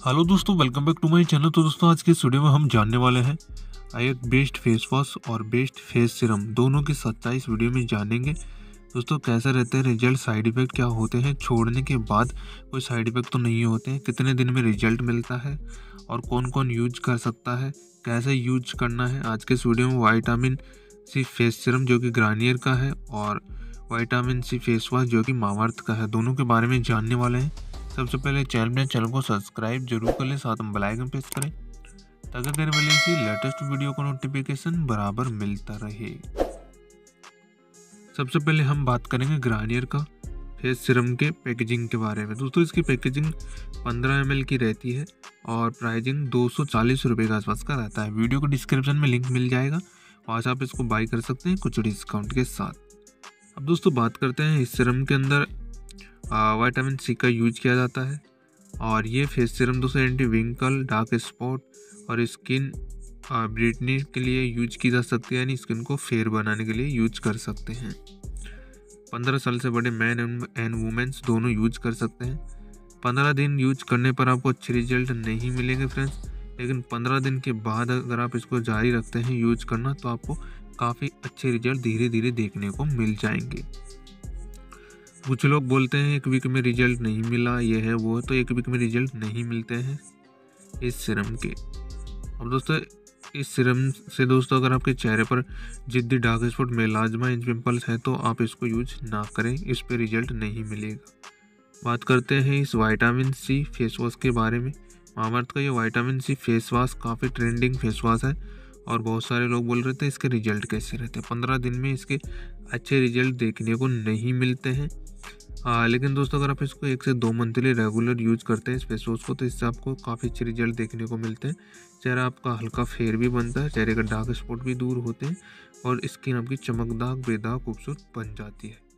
Hello दोस्तों, welcome back to my channel. तो दोस्तों आज के वीडियो में हम जानने वाले हैं एक बेस्ट फेस वॉश और बेस्ट फेस सीरम दोनों की सच्चाई इस वीडियो में जानेंगे। दोस्तों कैसे रहते हैं रिजल्ट, साइड इफेक्ट क्या होते हैं, छोड़ने के बाद कोई साइड इफेक्ट तो नहीं होते हैं, कितने दिन में रिजल्ट मिलता है और कौन कौन यूज कर सकता है, कैसे यूज करना है। आज के इस वीडियो में वाइटामिन सी फेस सीरम जो कि गार्नियर का है और वाइटामिन सी फेस वॉश जो कि मामाअर्थ का है, दोनों के बारे में जानने वाले हैं। सबसे पहले चैनल को सब्सक्राइब जरूर कर लें, साथ में बेल आइकन प्रेस करें ताकि देर वाले इसी लेटेस्ट वीडियो का नोटिफिकेशन बराबर मिलता रहे। सबसे पहले हम बात करेंगे गार्नियर का फेस सीरम के पैकेजिंग के बारे में। दोस्तों इसकी पैकेजिंग 15 ml की रहती है और प्राइजिंग 240 रुपये के आसपास का रहता है। वीडियो को डिस्क्रिप्शन में लिंक मिल जाएगा, वहाँ से आप इसको बाई कर सकते हैं कुछ डिस्काउंट के साथ। अब दोस्तों बात करते हैं, इस सीरम के अंदर विटामिन सी का यूज किया जाता है और ये फेस सीरम दोस्तों एंटी विंकल, डार्क स्पॉट और स्किन ब्राइटनिंग के लिए यूज की जा सकती है, यानी स्किन को फेयर बनाने के लिए यूज कर सकते हैं। 15 साल से बड़े मैन एंड वुमेन्स दोनों यूज कर सकते हैं। 15 दिन यूज करने पर आपको अच्छे रिजल्ट नहीं मिलेंगे फ्रेंड्स, लेकिन 15 दिन के बाद अगर आप इसको जारी रखते हैं यूज करना तो आपको काफ़ी अच्छे रिजल्ट धीरे धीरे देखने को मिल जाएंगे। कुछ लोग बोलते हैं एक वीक में रिजल्ट नहीं मिला, ये है वो है, तो एक वीक में रिजल्ट नहीं मिलते हैं इस सीरम के। अब दोस्तों इस सीरम से दोस्तों अगर आपके चेहरे पर जिद्दी, डार्क स्पॉट, मेलाजमा, इंच पिम्पल्स हैं तो आप इसको यूज ना करें, इस पर रिजल्ट नहीं मिलेगा। बात करते हैं इस विटामिन सी फेस वॉश के बारे में। मामाअर्थ का ये विटामिन सी फेस वॉश काफ़ी ट्रेंडिंग फेस वॉश है और बहुत सारे लोग बोल रहे थे इसके रिजल्ट कैसे रहते हैं। 15 दिन में इसके अच्छे रिजल्ट देखने को नहीं मिलते हैं, लेकिन दोस्तों अगर आप इसको 1 से 2 मंथली रेगुलर यूज करते हैं इस फेस वॉश को तो इससे आपको काफ़ी अच्छे रिजल्ट देखने को मिलते हैं। चेहरा आपका हल्का फेयर भी बनता है, चेहरे का डार्क स्पॉट भी दूर होते हैं और स्किन आपकी चमकदार बेदाग खूबसूरत बन जाती है।